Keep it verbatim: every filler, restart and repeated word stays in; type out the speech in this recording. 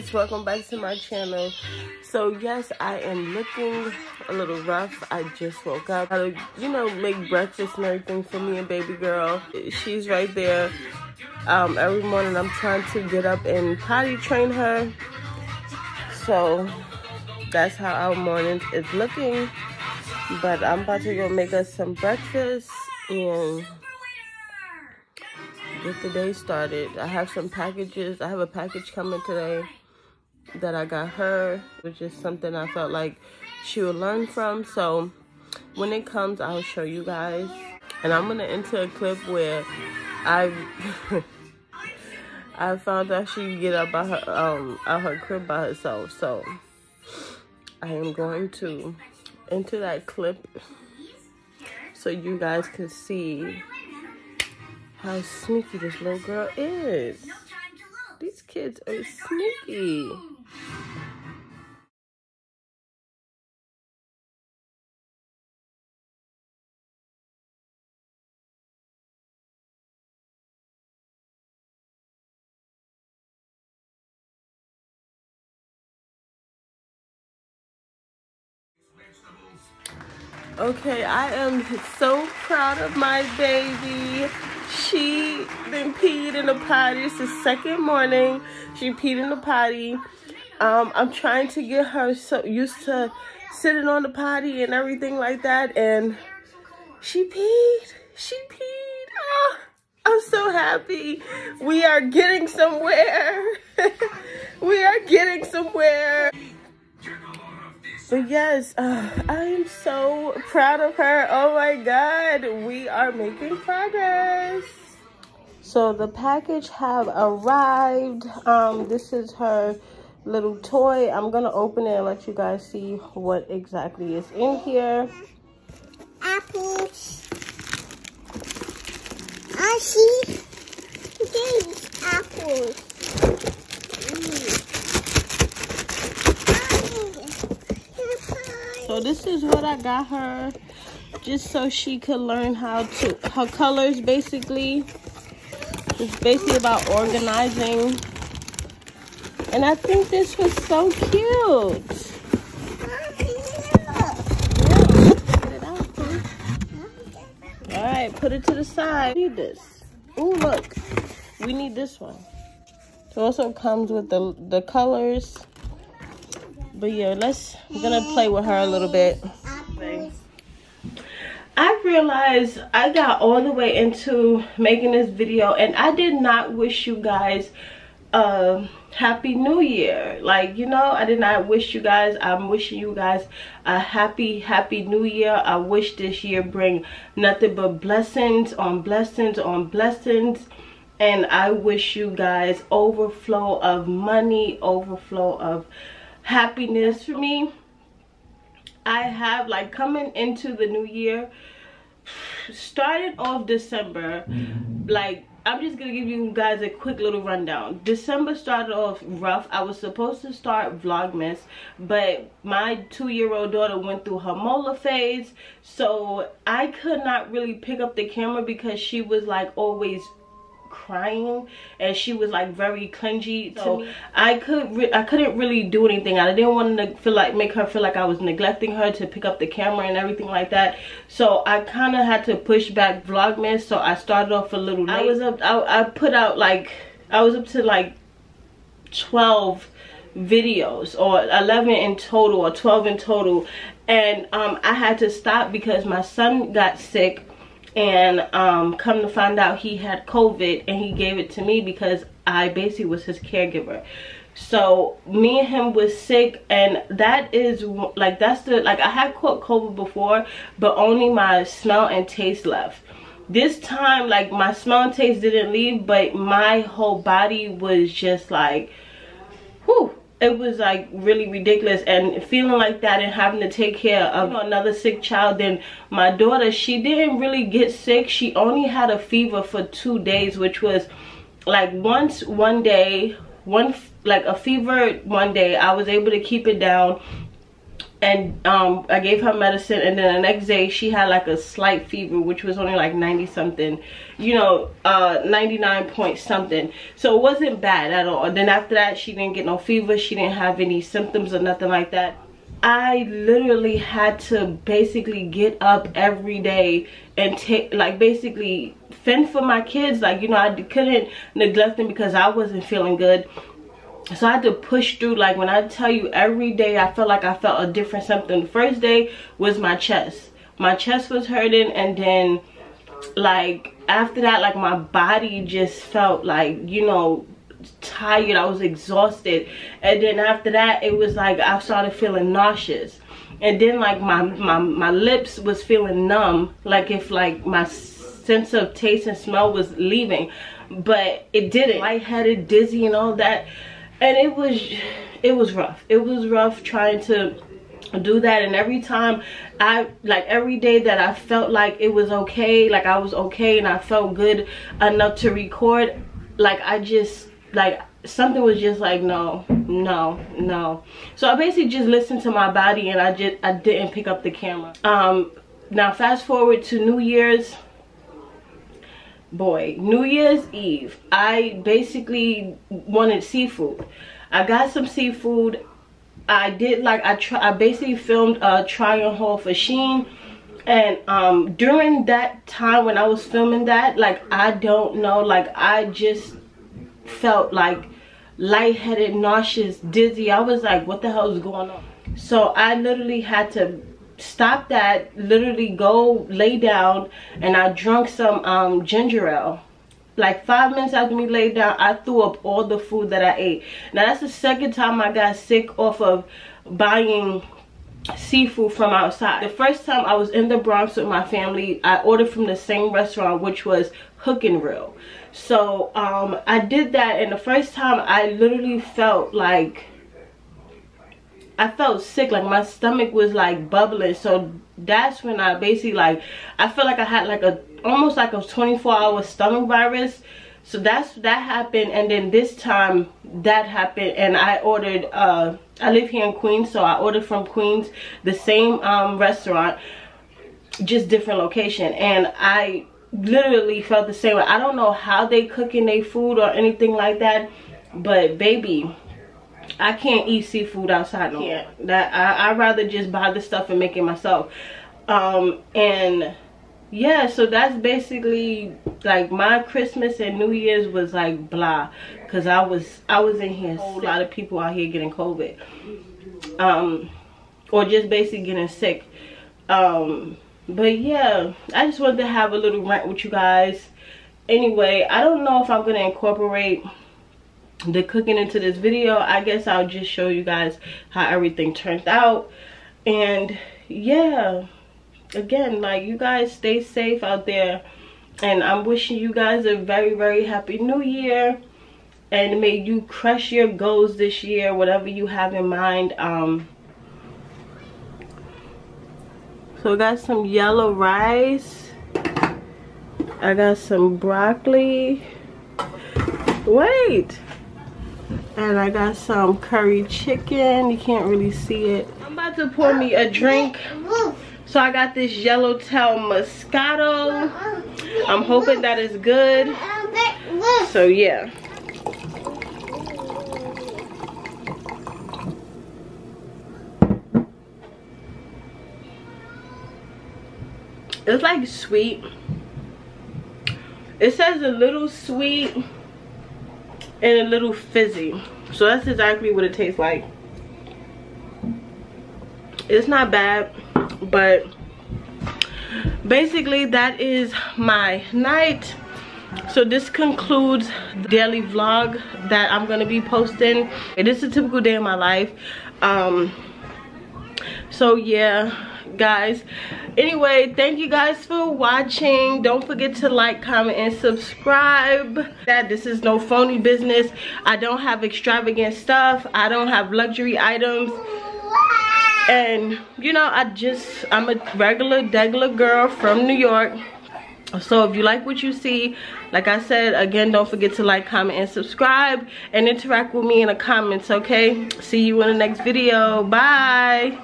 guys, welcome back to my channel. So yes, I am looking a little rough. I just woke up. I, you know, make breakfast and everything for me and baby girl. She's right there. Um, every morning I'm trying to get up and potty train her. So that's how our morning is looking. But I'm about to go make us some breakfast and get the day started. I have some packages. I have a package coming today that I got her, which is something I felt like she would learn from. So when it comes, I'll show you guys. And I'm gonna enter a clip where I I found out she would get up by her um out her crib by herself. So I am going to enter that clip so you guys can see how sneaky this little girl is. No time to look. These kids are sneaky. Okay, I am so proud of my baby. She then peed in the potty. It's the second morning. She peed in the potty. Um, I'm trying to get her so used to sitting on the potty and everything like that. And she peed. She peed. Oh, I'm so happy. We are getting somewhere. We are getting somewhere. But yes, uh, I am so proud of her. Oh my God, we are making progress. So the package have arrived. Um, this is her little toy. I'm gonna open it and let you guys see what exactly is in here. Apples. I see these apples. Mm. So this is what I got her, just so she could learn how to, her colors basically. It's basically about organizing. And I think this was so cute. Mommy, look. Yeah, get it out, please. All right, put it to the side. We need this. Ooh, look. We need this one. It also comes with the, the colors. But yeah, let's, I'm gonna play with her a little bit. I realized I got all the way into making this video and I did not wish you guys uh, Happy New Year. Like, you know, I did not wish you guys, I'm wishing you guys a happy, happy New Year. I wish this year bring nothing but blessings on blessings on blessings. And I wish you guys overflow of money, overflow of happiness. For me, I have, like, coming into the new year, started off December, like, I'm just gonna give you guys a quick little rundown. December started off rough. I was supposed to start Vlogmas, but my two-year-old daughter went through her molar phase, so I could not really pick up the camera because she was, like, always crying and she was like very clingy, so I could re I couldn't really do anything. I didn't want to feel like make her feel like I was neglecting her to pick up the camera and everything like that. So I kind of had to push back Vlogmas. So I started off a little late. I was up. I, I put out like I was up to like twelve videos or eleven in total or twelve in total, and um I had to stop because my son got sick. And um, come to find out he had COVID and he gave it to me because I basically was his caregiver. So me and him was sick, and that is like, that's the, like, I had caught COVID before, but only my smell and taste left. This time, like, my smell and taste didn't leave, but my whole body was just like, whew. It was like really ridiculous, and feeling like that and having to take care of another sick child. Then my daughter, she didn't really get sick. She only had a fever for two days, which was like once one day, one like a fever one day. I was able to keep it down. and um, I gave her medicine, and then the next day she had like a slight fever, which was only like ninety something, you know, uh, ninety-nine point something. So it wasn't bad at all. And then after that, she didn't get no fever. She didn't have any symptoms or nothing like that. I literally had to basically get up every day and take, like, basically fend for my kids. Like, you know, I couldn't neglect them because I wasn't feeling good. So I had to push through. Like, when I tell you, every day I felt like I felt a different something. The first day was my chest. My chest was hurting, and then, like, after that, like, my body just felt like, you know, tired. I was exhausted. And then after that, it was like I started feeling nauseous. And then, like, my my, my lips was feeling numb, like if like my sense of taste and smell was leaving, but it didn't. Lightheaded, dizzy, and all that. And it was it was rough. It was rough trying to do that. And every time I, like, every day that I felt like it was okay, like I was okay and I felt good enough to record, like I just, like, something was just like, no, no, no. So I basically just listened to my body, and I just, I didn't pick up the camera. Um, now fast forward to New Year's. Boy, New Year's Eve, I basically wanted seafood. I got some seafood. I did, like, I try, I basically filmed a try on haul for Shein. And um, during that time when I was filming that, like, I don't know, like, I just felt like lightheaded, nauseous, dizzy. I was like, what the hell is going on? So I literally had to stop that, literally go lay down, and I drank some um ginger ale. Like, five minutes after me laid down, I threw up all the food that I ate. Now that's the second time I got sick off of buying seafood from outside. The first time I was in the Bronx with my family, I ordered from the same restaurant, which was Hook and Reel. So um I did that, and the first time I literally felt like I felt sick. Like, my stomach was like bubbling. So that's when I basically, like, I felt like I had like a almost like a twenty-four hour stomach virus. So that's that happened. And then this time that happened, and I ordered, uh I live here in Queens, so I ordered from Queens, the same um restaurant, just different location, and I literally felt the same way. I don't know how they cooking their food or anything like that, but baby, I can't eat seafood outside no more. That I, I'd rather just buy the stuff and make it myself. Um, and yeah, so that's basically, like, my Christmas and New Year's was like blah, because I was I was in here. A whole lot of people out here getting COVID, um, or just basically getting sick. Um, but yeah, I just wanted to have a little rant with you guys. Anyway, I don't know if I'm gonna incorporate the cooking into this video. I guess I'll just show you guys how everything turned out. And yeah, again, like, you guys stay safe out there, and I'm wishing you guys a very, very happy new year, and may you crush your goals this year, whatever you have in mind. Um so I got some yellow rice, I got some broccoli, wait, and I got some curry chicken. You can't really see it. I'm about to pour me a drink. So I got this Yellowtail Moscato. I'm hoping that is good. So yeah. It's like sweet. It says a little sweet and a little fizzy, so that's exactly what it tastes like. It's not bad, but basically that is my night. So this concludes the daily vlog that I'm gonna be posting. It is a typical day in my life. Um so yeah, guys, anyway, thank you guys for watching. Don't forget to like, comment, and subscribe. That this is no phony business. I don't have extravagant stuff, I don't have luxury items, and you know, I just I'm a regular degular girl from New York. So if you like what you see, like I said, again, don't forget to like, comment, and subscribe, and interact with me in the comments. Okay, see you in the next video. Bye.